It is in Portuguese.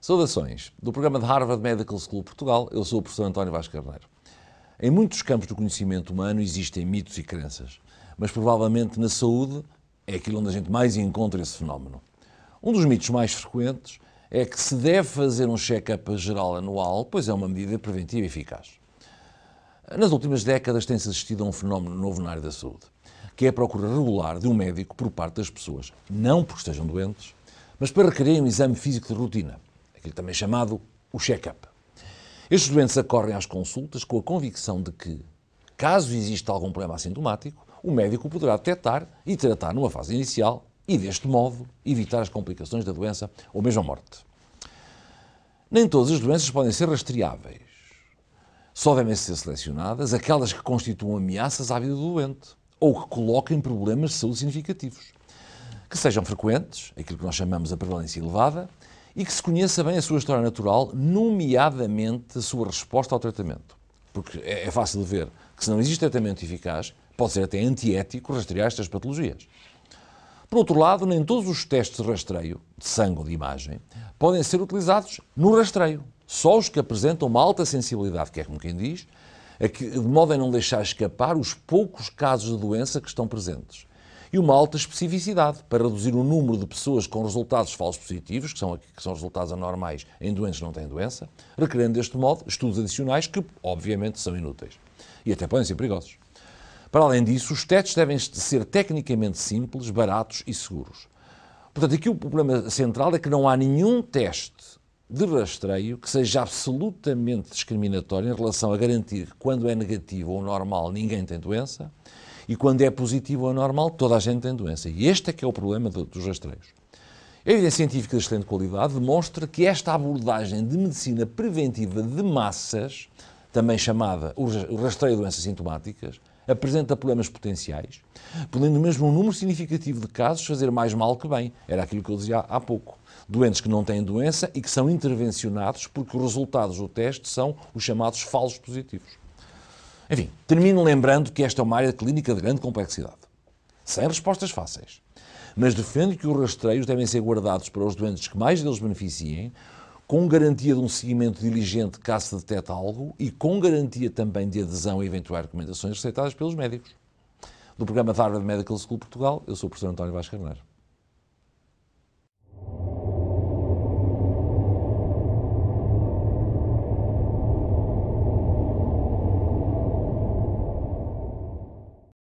Saudações. Do programa de Harvard Medical School Portugal, eu sou o professor António Vaz Carneiro. Em muitos campos do conhecimento humano existem mitos e crenças, mas provavelmente na saúde é aquilo onde a gente mais encontra esse fenómeno. Um dos mitos mais frequentes é que se deve fazer um check-up geral anual, pois é uma medida preventiva eficaz. Nas últimas décadas tem-se assistido a um fenómeno novo na área da saúde, que é a procura regular de um médico por parte das pessoas, não porque estejam doentes, mas para requererem um exame físico de rotina, aquele também chamado o check-up. Estes doentes acorrem às consultas com a convicção de que, caso exista algum problema assintomático, o médico poderá detectar e tratar numa fase inicial e, deste modo, evitar as complicações da doença ou mesmo a morte. Nem todas as doenças podem ser rastreáveis. Só devem ser selecionadas aquelas que constituam ameaças à vida do doente ou que coloquem problemas de saúde significativos, que sejam frequentes, aquilo que nós chamamos a prevalência elevada, e que se conheça bem a sua história natural, nomeadamente a sua resposta ao tratamento. Porque é fácil de ver que se não existe tratamento eficaz, pode ser até antiético rastrear estas patologias. Por outro lado, nem todos os testes de rastreio, de sangue ou de imagem, podem ser utilizados no rastreio. Só os que apresentam uma alta sensibilidade, que é como quem diz, de modo a não deixar escapar os poucos casos de doença que estão presentes. E uma alta especificidade, para reduzir o número de pessoas com resultados falsos positivos, que são resultados anormais em doentes que não têm doença, requerendo deste modo estudos adicionais que, obviamente, são inúteis e até podem ser perigosos. Para além disso, os testes devem ser tecnicamente simples, baratos e seguros. Portanto, aqui o problema central é que não há nenhum teste de rastreio que seja absolutamente discriminatório em relação a garantir que quando é negativo ou normal ninguém tem doença, e quando é positivo ou anormal, toda a gente tem doença. E este é que é o problema dos rastreios. A evidência científica de excelente qualidade demonstra que esta abordagem de medicina preventiva de massas, também chamada o rastreio de doenças sintomáticas, apresenta problemas potenciais, podendo mesmo um número significativo de casos fazer mais mal que bem. Era aquilo que eu dizia há pouco. Doentes que não têm doença e que são intervencionados porque os resultados do teste são os chamados falsos positivos. Enfim, termino lembrando que esta é uma área clínica de grande complexidade, sem respostas fáceis, mas defendo que os rastreios devem ser guardados para os doentes que mais deles beneficiem, com garantia de um seguimento diligente caso se detecte algo e com garantia também de adesão a eventuais recomendações receitadas pelos médicos. Do programa de Harvard Medical School Portugal, eu sou o professor António Vaz Carneiro.